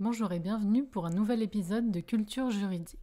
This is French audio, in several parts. Bonjour et bienvenue pour un nouvel épisode de Culture juridique.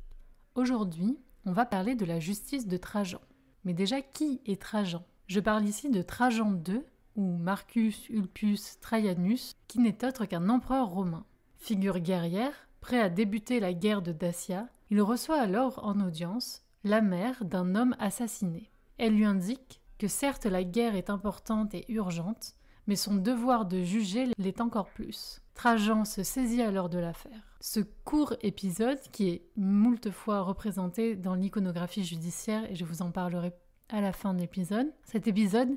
Aujourd'hui, on va parler de la justice de Trajan. Mais déjà, qui est Trajan? Je parle ici de Trajan II, ou Marcus Ulpius Traianus, qui n'est autre qu'un empereur romain. Figure guerrière, prêt à débuter la guerre de Dacia, il reçoit alors en audience la mère d'un homme assassiné. Elle lui indique que certes la guerre est importante et urgente, mais son devoir de juger l'est encore plus. Trajan se saisit alors de l'affaire. Ce court épisode, qui est moult fois représenté dans l'iconographie judiciaire, et je vous en parlerai à la fin de l'épisode, cet épisode,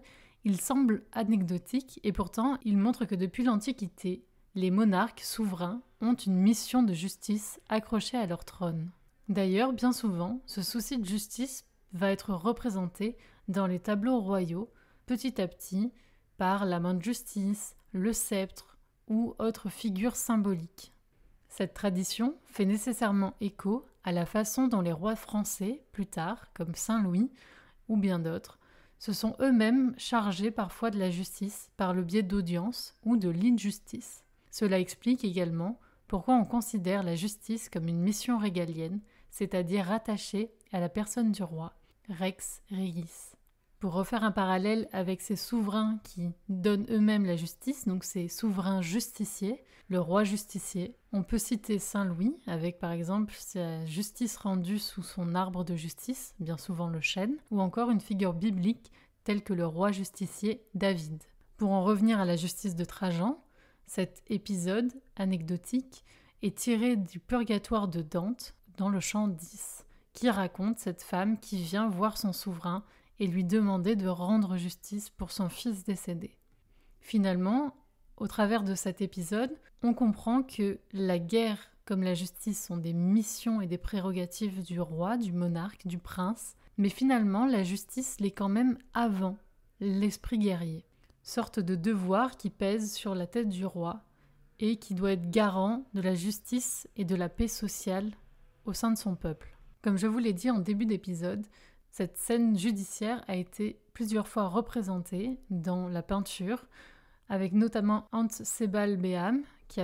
il semble anecdotique, et pourtant il montre que depuis l'Antiquité, les monarques souverains ont une mission de justice accrochée à leur trône. D'ailleurs, bien souvent, ce souci de justice va être représenté dans les tableaux royaux, petit à petit, par la main de justice, le sceptre, ou autre figure symbolique. Cette tradition fait nécessairement écho à la façon dont les rois français, plus tard, comme Saint-Louis ou bien d'autres, se sont eux-mêmes chargés parfois de la justice par le biais d'audiences ou de l'injustice. Cela explique également pourquoi on considère la justice comme une mission régalienne, c'est-à-dire rattachée à la personne du roi, Rex Regis. Pour refaire un parallèle avec ces souverains qui donnent eux-mêmes la justice, donc ces souverains justiciers, le roi justicier, on peut citer Saint Louis avec par exemple sa justice rendue sous son arbre de justice, bien souvent le chêne, ou encore une figure biblique telle que le roi justicier David. Pour en revenir à la justice de Trajan, cet épisode anecdotique est tiré du Purgatoire de Dante dans le chant 10, qui raconte cette femme qui vient voir son souverain et lui demander de rendre justice pour son fils décédé. Finalement, au travers de cet épisode, on comprend que la guerre comme la justice sont des missions et des prérogatives du roi, du monarque, du prince, mais finalement la justice l'est quand même avant l'esprit guerrier, sorte de devoir qui pèse sur la tête du roi et qui doit être garant de la justice et de la paix sociale au sein de son peuple. Comme je vous l'ai dit en début d'épisode, cette scène judiciaire a été plusieurs fois représentée dans la peinture, avec notamment Hans Sebald Beham, qui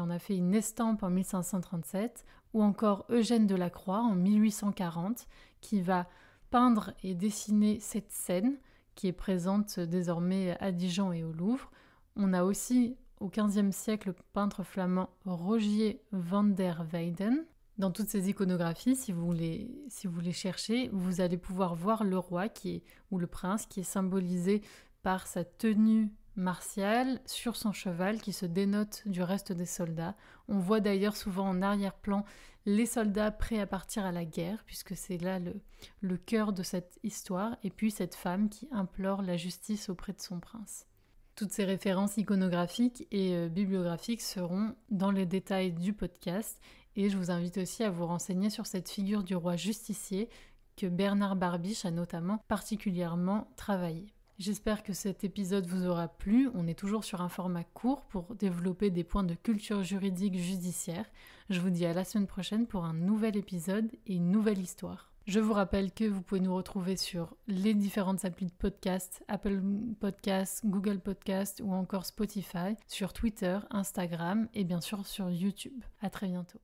en a fait une estampe en 1537, ou encore Eugène Delacroix en 1840, qui va peindre et dessiner cette scène, qui est présente désormais à Dijon et au Louvre. On a aussi, au XVe siècle, le peintre flamand Rogier van der Weyden. Dans toutes ces iconographies, si vous les cherchez, vous allez pouvoir voir le roi ou le prince qui est symbolisé par sa tenue martiale sur son cheval qui se dénote du reste des soldats. On voit d'ailleurs souvent en arrière-plan les soldats prêts à partir à la guerre, puisque c'est là le cœur de cette histoire, et puis cette femme qui implore la justice auprès de son prince. Toutes ces références iconographiques et bibliographiques seront dans les détails du podcast. Et je vous invite aussi à vous renseigner sur cette figure du roi justicier que Bernard Barbiche a notamment particulièrement travaillé. J'espère que cet épisode vous aura plu. On est toujours sur un format court pour développer des points de culture juridique judiciaire. Je vous dis à la semaine prochaine pour un nouvel épisode et une nouvelle histoire. Je vous rappelle que vous pouvez nous retrouver sur les différentes applis de podcast, Apple Podcasts, Google Podcasts ou encore Spotify, sur Twitter, Instagram et bien sûr sur YouTube. À très bientôt.